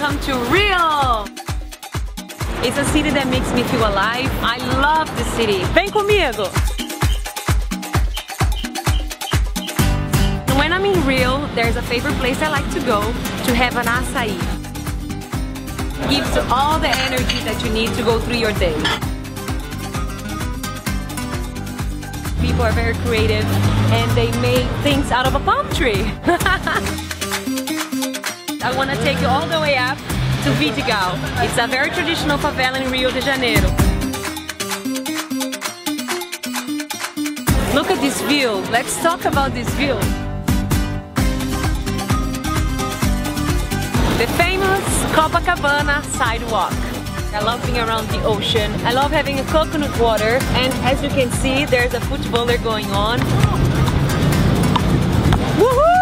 welcome to Rio! It's a city that makes me feel alive. I love the city. Vem comigo! When I'm in Rio, there's a favorite place I like to go to have an açaí. It gives all the energy that you need to go through your day. People are very creative and they make things out of a palm tree. I want to take you all the way up to Vidigal. It's a very traditional favela in Rio de Janeiro. Look at this view. Let's talk about this view. The famous Copacabana sidewalk. I love being around the ocean. I love having a coconut water. And as you can see, there's a footballer going on. Woohoo!